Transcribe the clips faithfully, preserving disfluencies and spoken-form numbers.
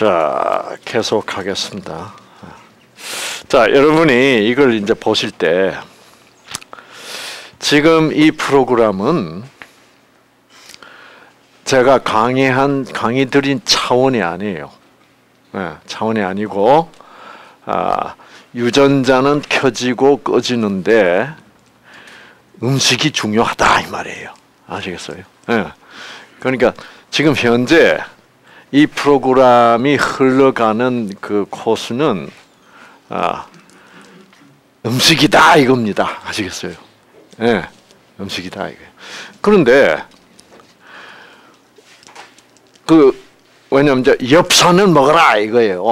자, 계속하겠습니다. 자, 여러분이 이걸 이제 보실 때 지금 이 프로그램은 제가 강의한 강의 드린 차원이 아니에요. 네, 차원이 아니고 아, 유전자는 켜지고 꺼지는데 음식이 중요하다 이 말이에요. 아시겠어요? 네. 그러니까 지금 현재 이 프로그램이 흘러가는 그 코스는 아, 음식이다 이겁니다. 아시겠어요? 예, 네, 음식이다 이게. 그런데 그 왜냐면 이제 엽산을 먹어라 이거예요.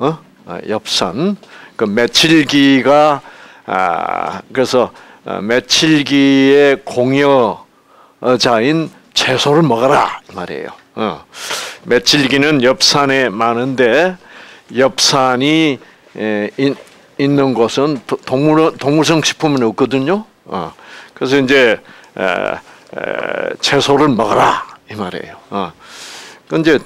어, 아, 엽산. 그 메칠기가 아, 그래서 아, 메칠기의 공여자인 채소를 먹어라 이 말이에요. 어. 메칠기는 엽산에 많은데 엽산이 에, 인, 있는 곳은 동물 동물성 식품은 없거든요. 어. 그래서 이제 에, 에, 채소를 먹어라 이 말이에요. 어. 근데 에,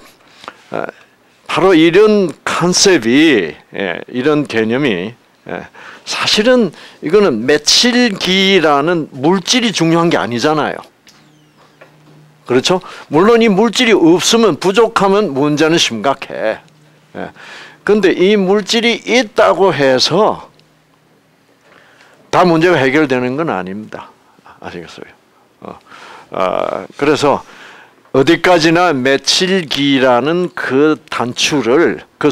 바로 이런 컨셉이 예, 이런 개념이 예, 사실은 이거는 메칠기라는 물질이 중요한 게 아니잖아요. 그렇죠? 물론 이 물질이 없으면 부족하면 문제는 심각해. 예. 근데 이 물질이 있다고 해서 다 문제가 해결되는 건 아닙니다. 아시겠어요? 어, 어, 그래서 어디까지나 메칠기라는 그 단추를 그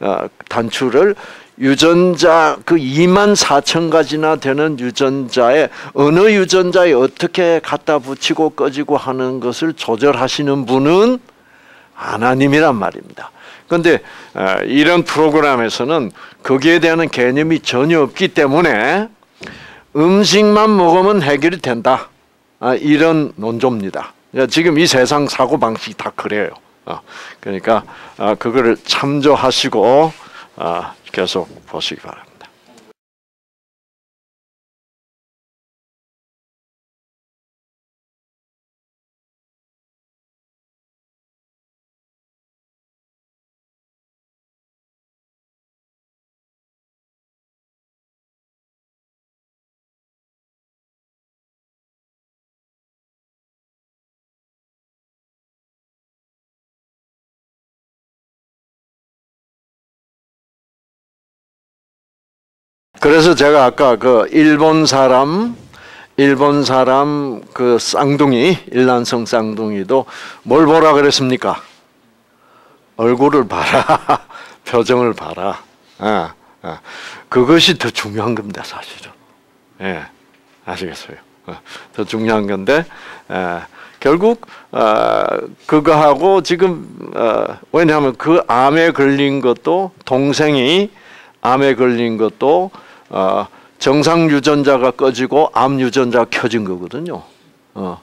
어, 단추를 유전자 그 이만 사천 가지나 되는 유전자에 어느 유전자에 어떻게 갖다 붙이고 꺼지고 하는 것을 조절하시는 분은 하나님이란 말입니다. 그런데 이런 프로그램에서는 거기에 대한 개념이 전혀 없기 때문에 음식만 먹으면 해결이 된다. 이런 논조입니다. 지금 이 세상 사고방식이 다 그래요. 그러니까 그거를 참조하시고 계속 보시기 바랍니다. 그래서 제가 아까 그 일본 사람, 일본 사람 그 쌍둥이, 일란성 쌍둥이도 뭘 보라 그랬습니까? 얼굴을 봐라, 표정을 봐라. 아, 아. 그것이 더 중요한 겁니다, 사실은. 예, 아시겠어요? 아, 더 중요한 건데 아, 결국 아, 그거하고 지금 아, 왜냐하면 그 암에 걸린 것도 동생이 암에 걸린 것도 어, 정상 유전자가 꺼지고 암 유전자가 켜진 거거든요. 어,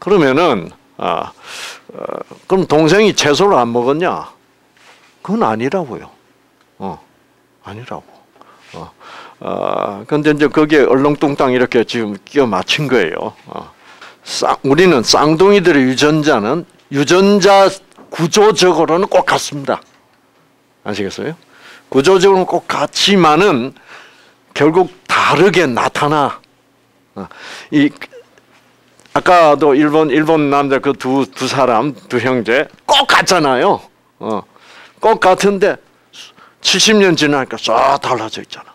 그러면은 어, 어, 그럼 동생이 채소를 안 먹었냐? 그건 아니라고요. 어, 아니라고. 어, 어, 근데 이제 거기에 얼렁뚱땅 이렇게 지금 끼워 맞춘 거예요. 어, 쌍, 우리는 쌍둥이들의 유전자는 유전자 구조적으로는 꼭 같습니다. 아시겠어요? 구조적으로는 꼭 같지만은 결국 다르게 나타나. 이 아까도 일본 일본 남자 그 두 두 사람 두 형제 꼭 같잖아요. 어, 꼭 같은데 칠십 년 지나니까 싹 달라져 있잖아.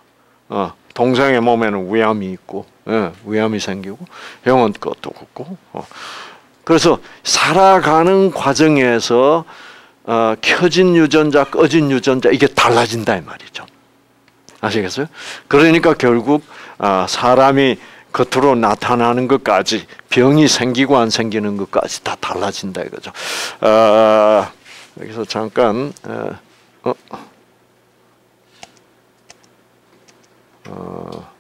어, 동생의 몸에는 위암이 있고, 예, 위암이 생기고, 형은 것도 없고. 어. 그래서 살아가는 과정에서 어, 켜진 유전자, 꺼진 유전자 이게 달라진다 이 말이죠. 아시겠어요? 그러니까 결국 어, 사람이 겉으로 나타나는 것까지 병이 생기고 안 생기는 것까지 다 달라진다 이거죠. 어, 여기서 잠깐 어, 어, 어,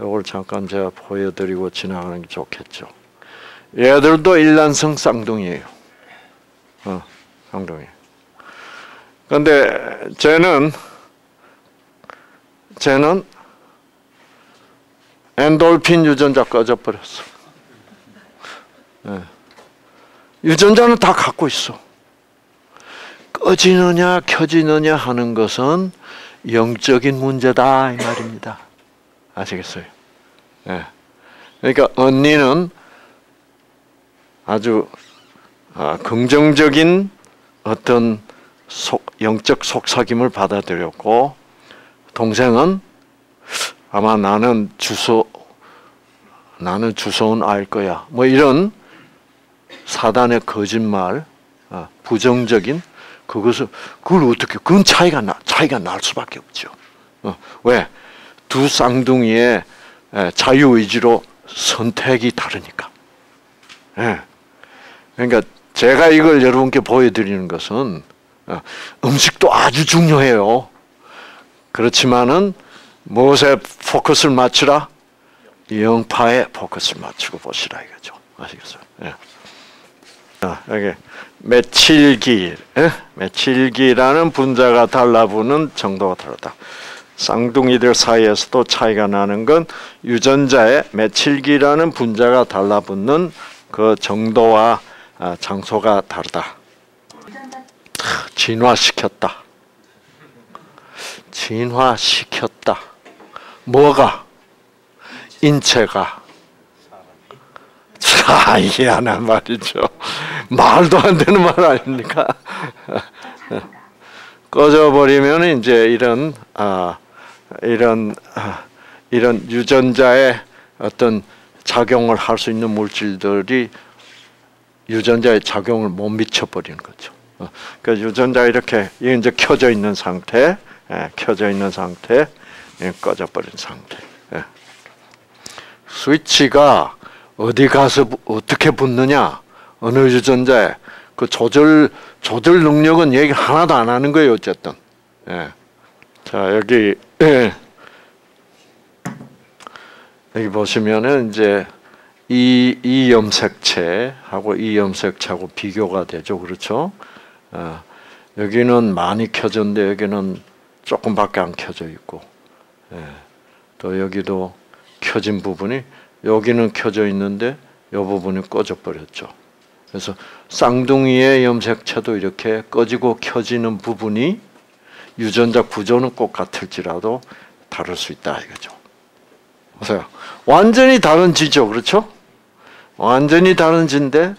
이걸 잠깐 제가 보여드리고 지나가는 게 좋겠죠. 얘들도 일란성 쌍둥이에요. 어. 쌍둥이. 근데 쟤는 쟤는 엔돌핀 유전자 꺼져 버렸어. 네. 유전자는 다 갖고 있어. 꺼지느냐 켜지느냐 하는 것은 영적인 문제다 이 말입니다. 아시겠어요? 네. 그러니까 언니는 아주 아, 긍정적인 어떤 속, 영적 속삭임을 받아들였고, 동생은 아마 나는 주소 나는 주소는 알 거야 뭐 이런 사단의 거짓말, 아, 부정적인 그것을 그걸 어떻게 그건 차이가 나 차이가 날 수밖에 없죠. 어, 왜? 두 쌍둥이의 자유의지로 선택이 다르니까. 예. 그러니까 제가 이걸 여러분께 보여드리는 것은 음식도 아주 중요해요. 그렇지만은 무엇에 포커스를 맞추라? 영파에 포커스를 맞추고 보시라 이거죠. 아시겠어요? 예. 아, 여기 메칠기, 예? 메칠기라는 분자가 달라붙는 정도가 다르다. 쌍둥이들 사이에서도 차이가 나는 건 유전자의 메칠기라는 분자가 달라붙는 그 정도와 장소가 다르다. 진화시켰다. 진화시켰다. 뭐가? 인체가. 자, 희한한 말이죠. 말도 안 되는 말 아닙니까? 꺼져버리면 이제 이런 아, 이런 아, 이런 유전자의 어떤 작용을 할 수 있는 물질들이 유전자의 작용을 못 미쳐버리는 거죠. 어, 그러니까 유전자 이렇게 이게 이제 켜져 있는 상태, 예, 켜져 있는 상태, 예, 꺼져버린 상태. 예. 스위치가 어디 가서 어떻게 붙느냐, 어느 유전자에 그 조절 조절 능력은 얘기 하나도 안 하는 거예요 어쨌든. 예. 자 여기 예. 여기 보시면은 이제 이 이 염색체하고 이 염색체하고 비교가 되죠, 그렇죠? 어, 여기는 많이 켜졌는데 여기는 조금밖에 안 켜져 있고, 예. 또 여기도 켜진 부분이 여기는 켜져 있는데 이 부분이 꺼져 버렸죠. 그래서 쌍둥이의 염색체도 이렇게 꺼지고 켜지는 부분이 유전자 구조는 꼭 같을지라도 다를 수 있다 이거죠. 보세요. 완전히 다른 지죠. 그렇죠? 완전히 다른 지인데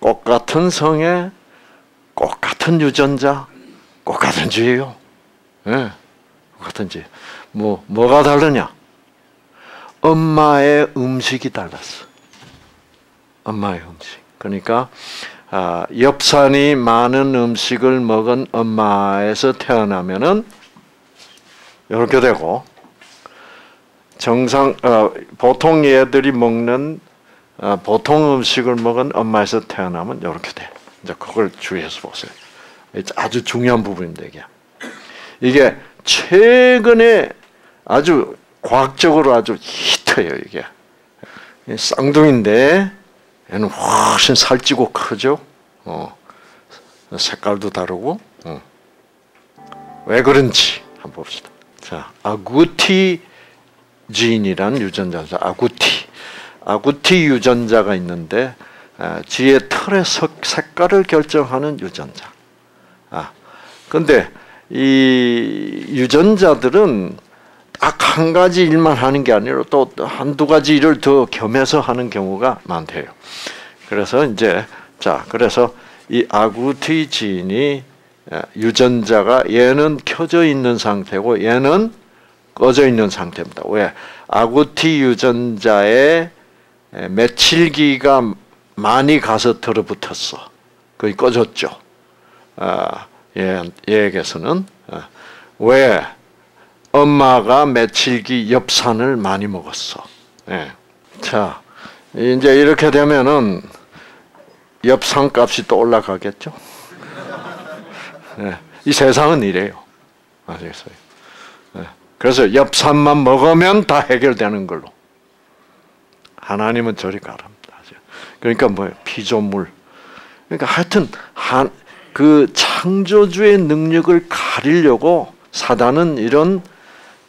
꼭 같은 성에 꼭 같은 유전자 꼭 같은 지예요. 예. 같은 지. 뭐 뭐가 다르냐? 엄마의 음식이 달랐어. 엄마의 음식. 그러니까 아, 엽산이 많은 음식을 먹은 엄마에서 태어나면은 이렇게 되고, 정상 아, 보통 얘들이 먹는 아, 보통 음식을 먹은 엄마에서 태어나면 이렇게 돼. 이제 그걸 주의해서 보세요. 아주 중요한 부분인데 이게 이게 최근에 아주 과학적으로 아주 히트해요 이게. 쌍둥이인데. 얘는 훨씬 살찌고 크죠. 어. 색깔도 다르고. 어. 왜 그런지 한번 봅시다. 자, 아구티 진이라는 유전자죠. 아구티. 아구티 유전자가 있는데 지의 털의 색깔을 결정하는 유전자. 아, 근데 이 유전자들은 딱 한 가지 일만 하는 게 아니라 또 한두 가지 일을 더 겸해서 하는 경우가 많대요. 그래서 이제 자 그래서 이 아구티 진이 유전자가 얘는 켜져 있는 상태고 얘는 꺼져 있는 상태입니다. 왜? 아구티 유전자에 메칠기가 많이 가서 들어붙었어. 거의 꺼졌죠. 아, 얘 얘에게서는 아, 왜? 엄마가 메칠기 엽산을 많이 먹었어. 예. 자, 이제 이렇게 되면은 엽산 값이 또 올라가겠죠? 예. 이 세상은 이래요. 아시겠어요? 예. 그래서 엽산만 먹으면 다 해결되는 걸로. 하나님은 저리 가랍니다. 그러니까 뭐예요? 피조물. 그러니까 하여튼 한, 그 창조주의 능력을 가리려고 사단은 이런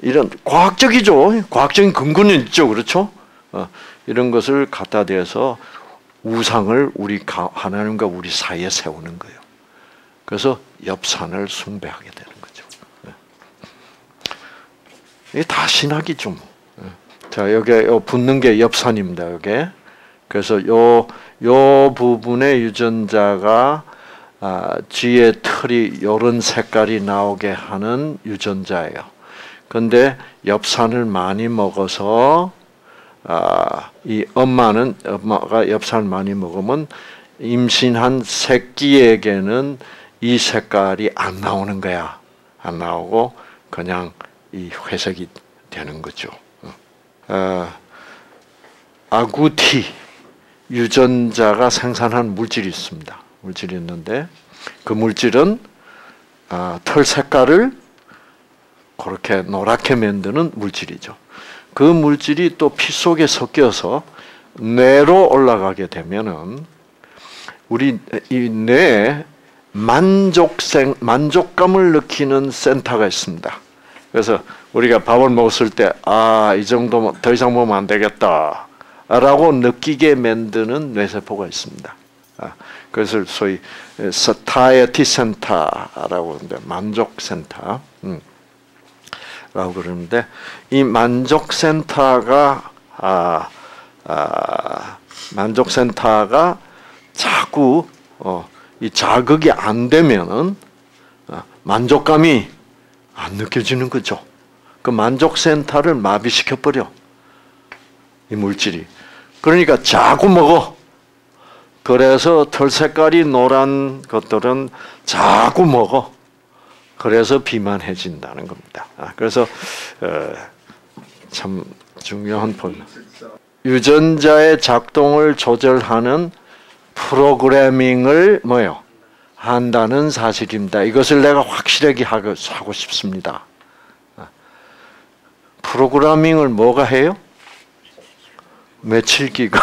이런 과학적이죠. 과학적인 근거는 있죠. 그렇죠? 어, 이런 것을 갖다 대서 우상을 우리 하나님과 우리 사이에 세우는 거예요. 그래서 옆산을 숭배하게 되는 거죠. 이게 다 신학이죠, 뭐. 자, 여기에 붙는 게 옆산입니다, 여기에. 그래서 요, 요 부분에 유전자가 아, 쥐의 털이 요런 색깔이 나오게 하는 유전자예요. 근데 엽산을 많이 먹어서 아, 이 엄마는 엄마가 엽산을 많이 먹으면 임신한 새끼에게는 이 색깔이 안 나오는 거야. 안 나오고 그냥 이 회색이 되는 거죠. 아, 아구티 유전자가 생산한 물질이 있습니다. 물질이 있는데 그 물질은 아, 털 색깔을 그렇게 노랗게 만드는 물질이죠. 그 물질이 또 피 속에 섞여서 뇌로 올라가게 되면은 우리 이 뇌에 만족생 만족감을 느끼는 센터가 있습니다. 그래서 우리가 밥을 먹었을 때 아, 이 정도면 더 이상 먹으면 안 되겠다라고 느끼게 만드는 뇌세포가 있습니다. 그래서 소위 satiety center라고 하는데 만족 센터. 음. 라고 그러는데 이 만족 센터가 아, 아 만족 센터가 자꾸 어, 이 자극이 안 되면은 어, 만족감이 안 느껴지는 거죠. 그 만족 센터를 마비시켜 버려 이 물질이. 그러니까 자꾸 먹어. 그래서 털 색깔이 노란 것들은 자꾸 먹어. 그래서 비만해진다는 겁니다. 그래서 참 중요한 본 유전자의 작동을 조절하는 프로그래밍을 뭐요 한다는 사실입니다. 이것을 내가 확실하게 하고 싶습니다. 프로그래밍을 뭐가 해요? 며칠기가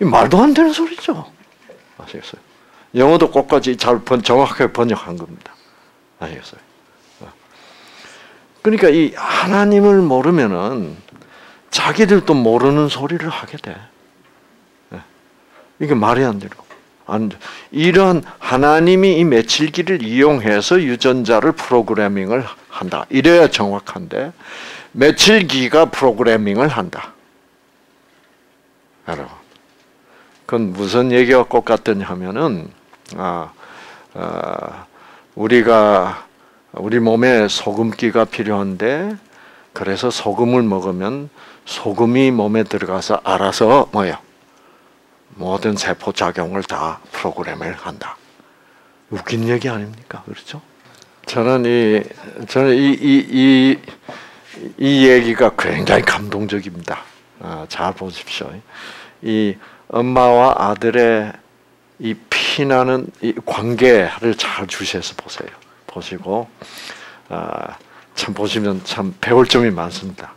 말도 안 되는 소리죠. 아시겠어요? 영어도 끝까지 잘 번, 정확하게 번역한 겁니다. 아시겠어요? 그러니까 이 하나님을 모르면은 자기들도 모르는 소리를 하게 돼. 이게 말이 안 되고. 안, 이런 하나님이 이 며칠기를 이용해서 유전자를 프로그래밍을 한다. 이래야 정확한데, 며칠기가 프로그래밍을 한다. 여러분. 그건 무슨 얘기가 꼭 같더냐 하면은, 아, 아, 우리가 우리 몸에 소금기가 필요한데 그래서 소금을 먹으면 소금이 몸에 들어가서 알아서 뭐예요? 모든 세포 작용을 다 프로그램을 한다. 웃긴 얘기 아닙니까? 그렇죠? 저는 이 저는 이 이 이 이, 이 얘기가 굉장히 감동적입니다. 아, 잘 보십시오. 이 엄마와 아들의 이 피나는 이 관계를 잘 주시해서 보세요. 보시고 아, 참 보시면 참 배울 점이 많습니다.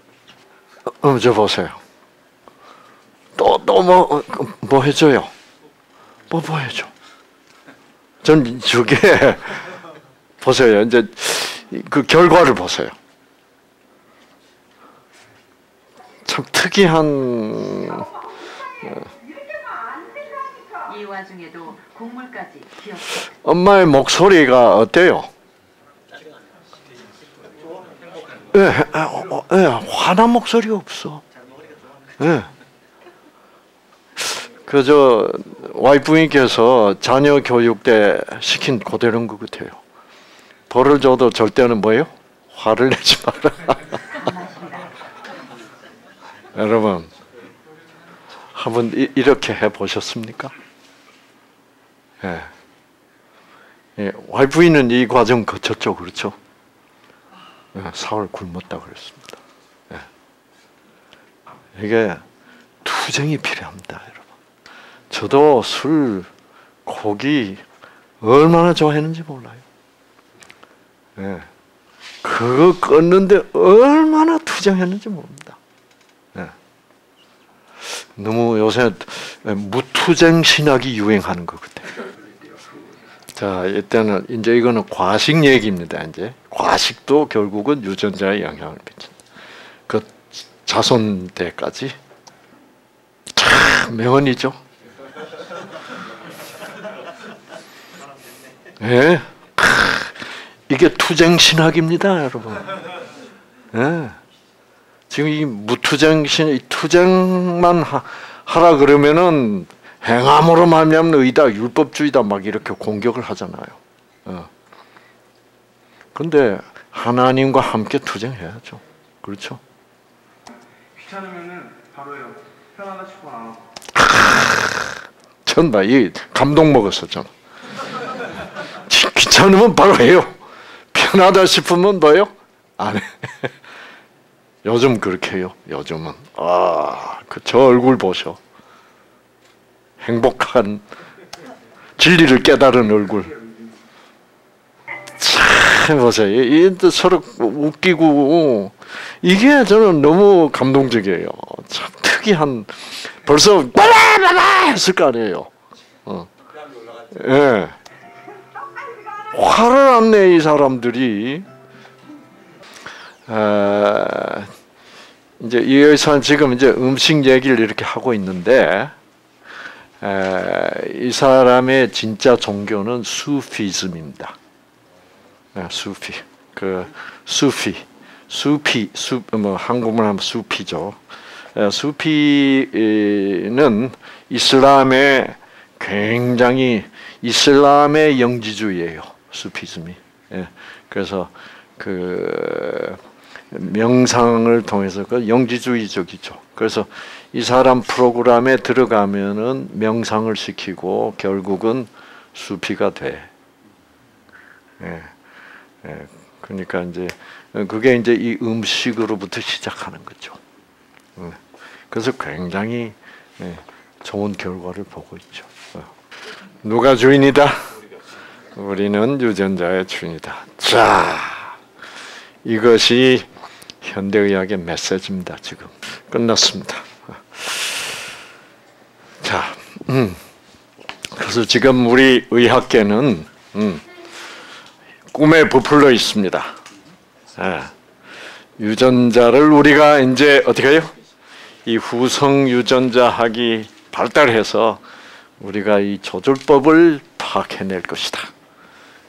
음, 저 보세요. 또 또 뭐 뭐 해줘요? 뭐 뭐 해줘? 전 저게 보세요. 이제 그 결과를 보세요. 참 특이한. 이 와중에도 곡물까지 기억해. 엄마의 목소리가 어때요? 예, 네, 네, 화난 목소리 없어. 예. 네. 그저 와이프님께서 자녀 교육 때 시킨 그대로인 것 같아요. 벌을 줘도 절대는 뭐예요? 화를 내지 마라. 여러분, 한번 이렇게 해 보셨습니까? 예. 예, 와이프는 이 과정 거쳤죠, 그렇죠? 예, 사월 굶었다 그랬습니다. 예. 이게 투쟁이 필요합니다, 여러분. 저도 술, 고기 얼마나 좋아했는지 몰라요. 예. 그거 끊는데 얼마나 투쟁했는지 모릅니다. 예. 너무 요새 무투쟁 신학이 유행하는 것 같아요. 자, 일단은 이제 이거는 과식 얘기입니다. 이제 과식도 결국은 유전자에 영향을 미친다. 그 자손 때까지 참 명언이죠. 예? 크, 이게 투쟁 신학입니다, 여러분. 예? 지금 이 무투쟁 신, 이 투쟁만 하, 하라 그러면은 행함으로 말미암는 의다, 율법주의다 막 이렇게 공격을 하잖아요. 어. 근데 하나님과 함께 투쟁해야죠. 그렇죠? 귀찮으면은 바로요. 편하다 싶어 안 하고. 전 봐, 이 감동 먹었어, 전. 귀찮으면 바로 해요. 편하다 싶으면 뭐예요? 안 해. 요즘 그렇게 해요. 요즘은. 아, 그 저 얼굴 보셔. 행복한 진리를 깨달은 얼굴. 참 보세요. 이 서로 웃기고 이게 저는 너무 감동적이에요. 참 특이한. 벌써 빠라라라 했을 거 아니에요. 어. 예. 화를 안 내 이 사람들이. 아, 이제 이 의사는 지금 이제 음식 얘기를 이렇게 하고 있는데. 에, 이 사람의 진짜 종교는 수피즘입니다. 에, 수피, 그 수피, 수피, 수, 뭐 한국말 하면 수피죠. 에, 수피는 이슬람의 굉장히 이슬람의 영지주의예요. 수피즘이. 에, 그래서 그 명상을 통해서 그 영지주의적이죠. 그래서 이 사람 프로그램에 들어가면은 명상을 시키고 결국은 수피가 돼. 예, 예. 그러니까 이제 그게 이제 이 음식으로부터 시작하는 거죠. 예. 그래서 굉장히 예, 좋은 결과를 보고 있죠. 누가 주인이다? 우리는 유전자의 주인이다. 자, 이것이 현대의학의 메시지입니다. 지금 끝났습니다. 자, 음. 그래서 지금 우리 의학계는 음, 꿈에 부풀러 있습니다. 예. 유전자를 우리가 이제 어떻게 해요? 이 후성 유전자학이 발달해서 우리가 이 조절법을 파악해낼 것이다.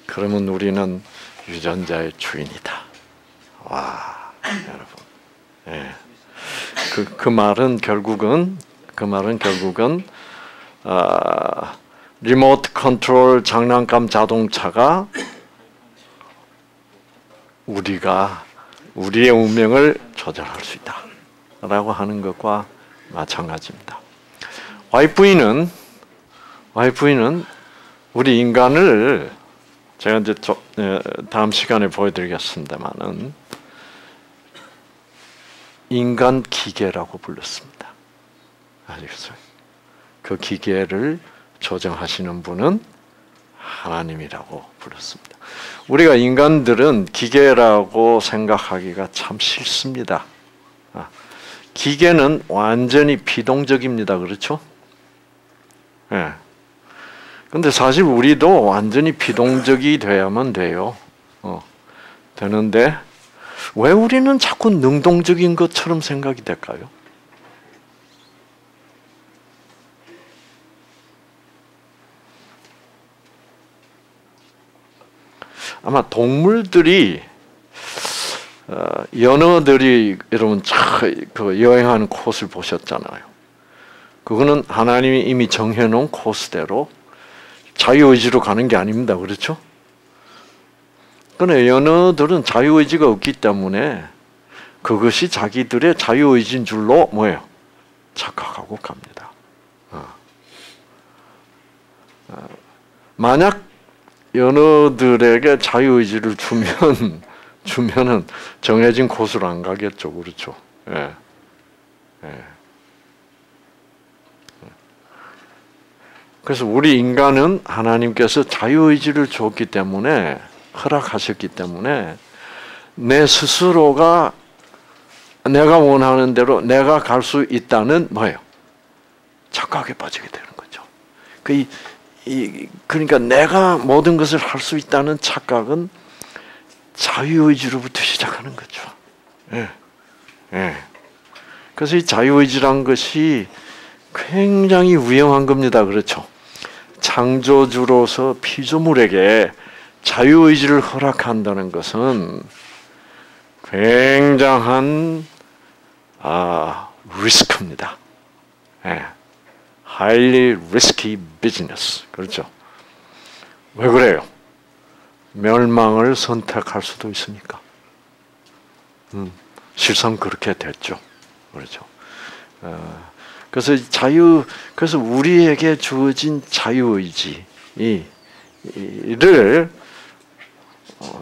그러면 우리는 유전자의 주인이다. 와. 여러분, 예, 그, 그 말은 결국은 그 말은 결국은 아, 리모트 컨트롤 장난감 자동차가 우리가 우리의 운명을 조절할 수 있다라고 하는 것과 마찬가지입니다. 와이프이는 와이프이는 우리 인간을 제가 이제 저, 예, 다음 시간에 보여드리겠습니다만은. 인간 기계라고 불렀습니다. 아시겠어요? 그 기계를 조정하시는 분은 하나님이라고 불렀습니다. 우리가 인간들은 기계라고 생각하기가 참 싫습니다. 기계는 완전히 비동적입니다. 그렇죠? 예. 근데 사실 우리도 완전히 비동적이 되어야만 돼요. 어. 되는데, 왜 우리는 자꾸 능동적인 것처럼 생각이 될까요? 아마 동물들이 어, 연어들이 여러분 그 여행하는 코스를 보셨잖아요. 그거는 하나님이 이미 정해놓은 코스대로 자유의지로 가는 게 아닙니다. 그렇죠? 그러나 연어들은 자유의지가 없기 때문에 그것이 자기들의 자유의지인 줄로 뭐예요? 착각하고 갑니다. 어. 어. 만약 연어들에게 자유의지를 주면 주면은 정해진 곳으로 안 가겠죠, 그렇죠? 예. 예. 그래서 우리 인간은 하나님께서 자유의지를 줬기 때문에. 허락하셨기 때문에 내 스스로가 내가 원하는 대로 내가 갈 수 있다는 뭐예요? 착각에 빠지게 되는 거죠. 그 이, 이, 그러니까 내가 모든 것을 할 수 있다는 착각은 자유의지로부터 시작하는 거죠. 예. 예. 그래서 이 자유의지란 것이 굉장히 위험한 겁니다. 그렇죠? 창조주로서 피조물에게 자유의지를 허락한다는 것은 굉장한 아, 리스크입니다. 예. highly risky business. 그렇죠? 왜 그래요? 멸망을 선택할 수도 있으니까. 음, 실상 그렇게 됐죠. 그렇죠? 어, 그래서 자유, 그래서 우리에게 주어진 자유의지를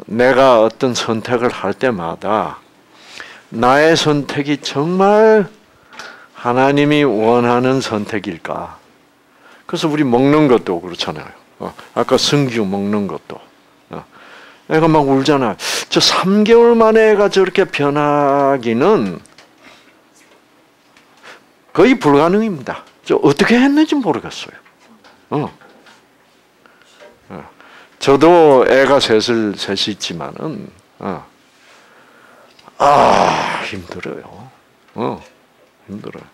내가 어떤 선택을 할 때마다 나의 선택이 정말 하나님이 원하는 선택일까? 그래서 우리 먹는 것도 그렇잖아요. 아까 승규 먹는 것도. 애가 막 울잖아요. 저 삼 개월 만에 애가 저렇게 변하기는 거의 불가능입니다. 저 어떻게 했는지 모르겠어요. 어. 어. 저도 애가 셋을, 셋이 있지만은, 어. 아, 힘들어요. 어, 힘들어요.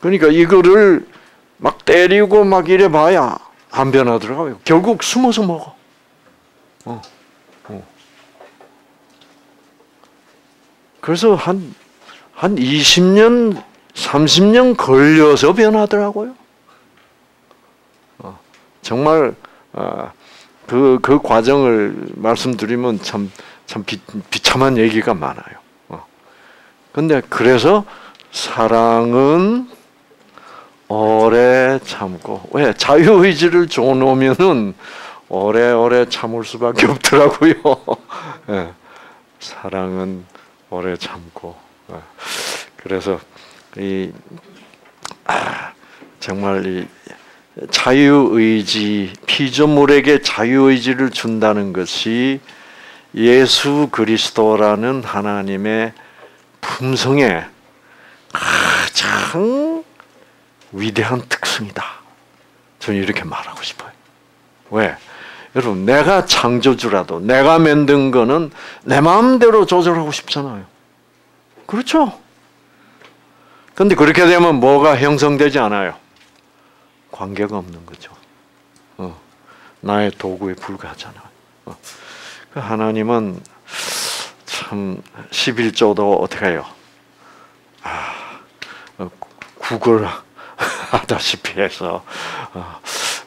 그러니까 이거를 막 때리고 막 이래 봐야 안 변하더라고요. 결국 숨어서 먹어. 어, 어. 그래서 한, 한 이십 년, 삼십 년 걸려서 변하더라고요. 어, 정말, 어, 그, 그 과정을 말씀드리면 참, 참 비, 비참한 얘기가 많아요. 어. 근데 그래서 사랑은 오래 참고, 왜? 자유의지를 줘놓으면은 오래오래 참을 수밖에 없더라고요. 예. 사랑은 오래 참고. 예. 그래서, 이, 아, 정말 이 자유의지, 피조물에게 자유의지를 준다는 것이 예수 그리스도라는 하나님의 품성의 가장 위대한 특성이다. 저는 이렇게 말하고 싶어요. 왜? 여러분, 내가 창조주라도 내가 만든 거는 내 마음대로 조절하고 싶잖아요. 그렇죠? 근데 그렇게 되면 뭐가 형성되지 않아요? 관계가 없는 거죠. 어, 나의 도구에 불과하잖아요. 어. 하나님은 참 십일조도 어떻게 해요? 아, 구걸하다시피 해서 아,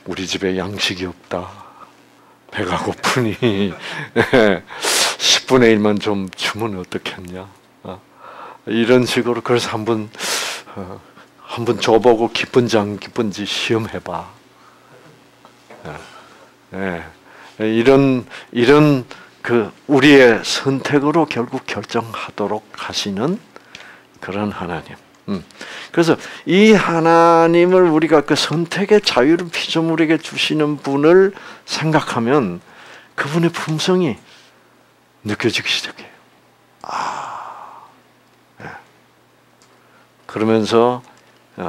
우리 집에 양식이 없다. 배가 고프니 십분의 일만 좀 주면 어떻겠냐. 아, 이런 식으로 그래서 한번 어, 한번 줘보고 기쁜지 안 기쁜지 시험해봐. 예. 예. 이런 이런 그 우리의 선택으로 결국 결정하도록 하시는 그런 하나님. 음. 그래서 이 하나님을 우리가 그 선택의 자유를 피조물에게 주시는 분을 생각하면 그분의 품성이 느껴지기 시작해요. 아, 예. 그러면서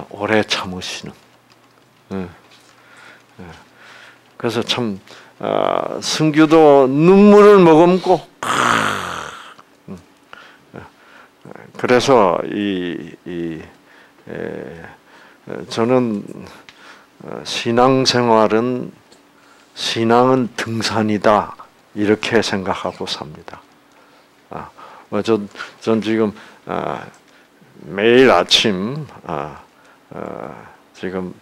오래 참으시는. 예. 예. 그래서 참 아, 승규도 눈물을 머금고. 음. 그래서 이, 이 에, 저는 신앙생활은 신앙은 등산이다 이렇게 생각하고 삽니다. 아, 전, 전 지금 아, 매일 아침 아, 아, 지금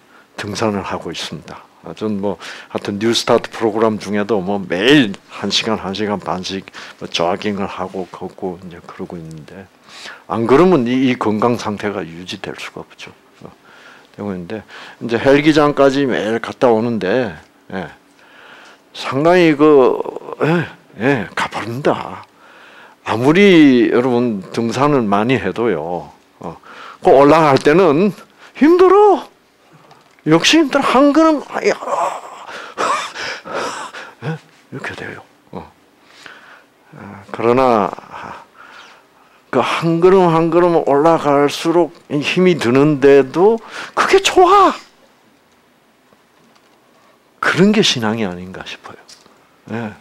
등산을 하고 있습니다. 아, 전 뭐 하여튼 뉴스타트 프로그램 중에도 뭐 매일 한 시간 한 시간 반씩 뭐 조깅을 하고 걷고 이제 그러고 있는데. 안 그러면 이, 이 건강 상태가 유지될 수가 없죠. 어, 되고 있는데 이제 헬기장까지 매일 갔다 오는데 예, 상당히 그 예, 예, 가버린다. 아무리 여러분 등산을 많이 해도요. 어, 그 올라갈 때는 힘들어. 역시 힘들어. 한 걸음 아야 예, 이렇게 돼요. 어. 그러나 그 한 걸음 한 걸음 올라갈수록 힘이 드는데도 그게 좋아. 그런 게 신앙이 아닌가 싶어요. 예.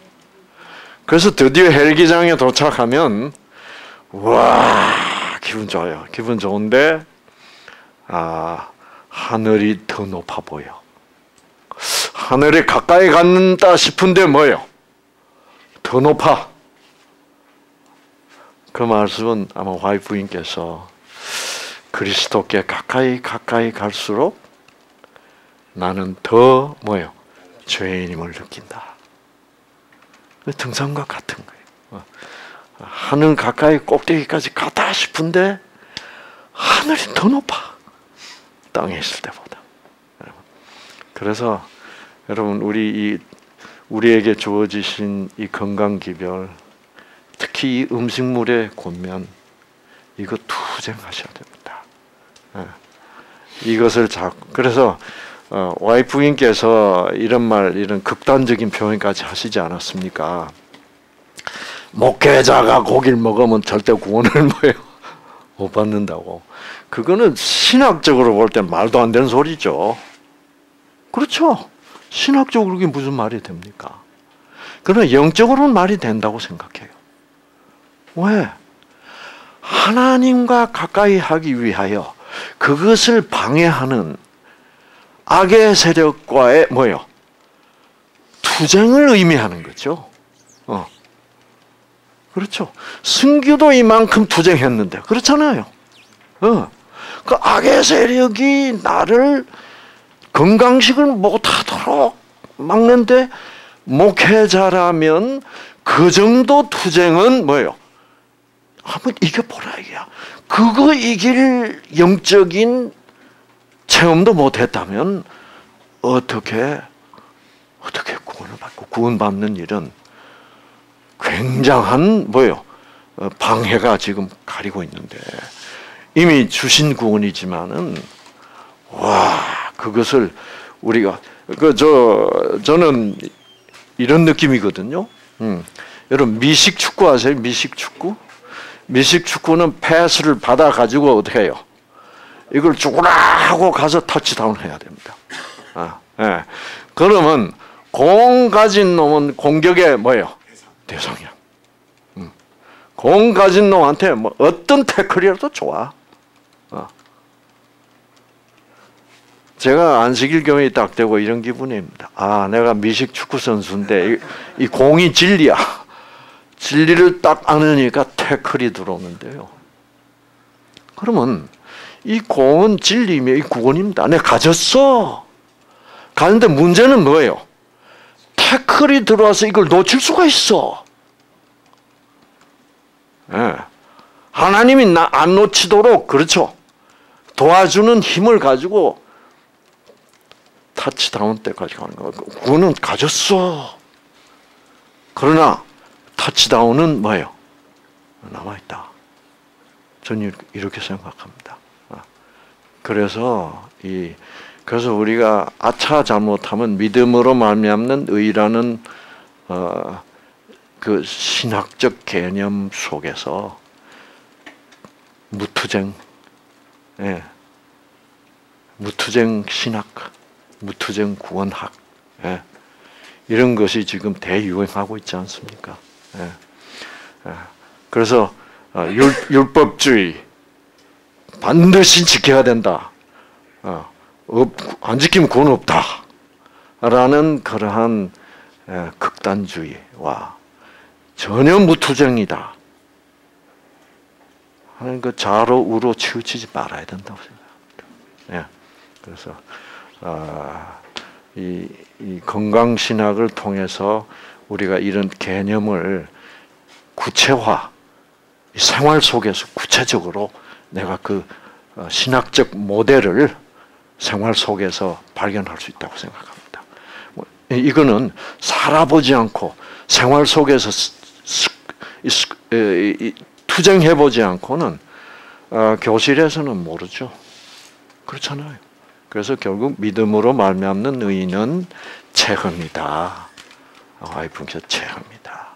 그래서 드디어 헬기장에 도착하면 와 기분 좋아요. 기분 좋은데 아 하늘이 더 높아 보여. 하늘에 가까이 간다 싶은데 뭐예요? 더 높아. 그 말씀은 아마 와이프님께서 그리스도께 가까이 가까이 갈수록 나는 더 뭐예요? 죄인임을 느낀다. 등산과 같은 거예요. 하늘 가까이 꼭대기까지 갔다 싶은데 하늘이 더 높아. 땅에 있을 때보다. 그래서 여러분 우리 이 우리에게 주어지신 이 건강 기별, 특히 이 음식물의 권면, 이거 투쟁하셔야 됩니다. 이것을 자꾸 그래서 어, 와이프님께서 이런 말, 이런 극단적인 표현까지 하시지 않았습니까? 목회자가 고기를 먹으면 절대 구원을 뭐예요? 못 받는다고. 그거는 신학적으로 볼 때 말도 안 되는 소리죠. 그렇죠. 신학적으로 그게 무슨 말이 됩니까? 그러나 영적으로는 말이 된다고 생각해요. 왜? 하나님과 가까이 하기 위하여 그것을 방해하는 악의 세력과의 뭐예요? 투쟁을 의미하는 거죠. 어. 그렇죠. 승규도 이만큼 투쟁했는데 그렇잖아요. 어. 그 악의 세력이 나를 건강식을 못하도록 막는데 목회자라면 그 정도 투쟁은 뭐예요? 한번 이겨보라 이거야. 그거 이길 영적인 체험도 못했다면 어떻게 어떻게 구원을 받고 구원받는 일은 굉장한 뭐예요? 방해가 지금 가리고 있는데 이미 주신 구원이지만은 와 그것을 우리가 그 저 저는 이런 느낌이거든요. 음. 여러분 미식 축구 아세요? 미식 축구? 미식 축구는 패스를 받아 가지고 어떻게 해요? 이걸 죽으라 하고 가서 터치다운 해야 됩니다. 아, 예. 그러면 공 가진 놈은 공격의 뭐예요? 대상. 대상이야. 음. 공 가진 놈한테 뭐 어떤 태클이라도 좋아. 어. 제가 안식일교회에 딱 되고 이런 기분입니다. 아, 내가 미식 축구 선수인데 이, 이 공이 진리야. 진리를 딱 안으니까 태클이 들어오는데요. 그러면 이 공은 진리이며 이 구원입니다. 내가 가졌어. 가는데 문제는 뭐예요? 태클이 들어와서 이걸 놓칠 수가 있어. 예. 하나님이 나 안 놓치도록 그렇죠. 도와주는 힘을 가지고 터치다운 때까지 가는 거예요. 구원은 가졌어. 그러나 터치다운은 뭐예요? 남아있다. 저는 이렇게 생각합니다. 그래서 이 그래서 우리가 아차 잘못하면 믿음으로 말미암는 의라는 어, 그 신학적 개념 속에서 무투쟁, 예, 무투쟁 신학, 무투쟁 구원학, 예, 이런 것이 지금 대유행하고 있지 않습니까? 예, 예, 그래서 어, 율, 율법주의. 반드시 지켜야 된다. 어, 없, 안 지키면 구원 없다. 라는 그러한 에, 극단주의와 전혀 무투쟁이다. 하는 그 좌로 우로 치우치지 말아야 된다고 생각합니다. 예. 그래서, 아, 이, 이 건강신학을 통해서 우리가 이런 개념을 구체화, 이 생활 속에서 구체적으로 내가 그 신학적 모델을 생활 속에서 발견할 수 있다고 생각합니다. 이거는 살아보지 않고 생활 속에서 투쟁해보지 않고는 교실에서는 모르죠. 그렇잖아요. 그래서 결국 믿음으로 말미암는 의인은 체험이다. 와이프께서 체험이다.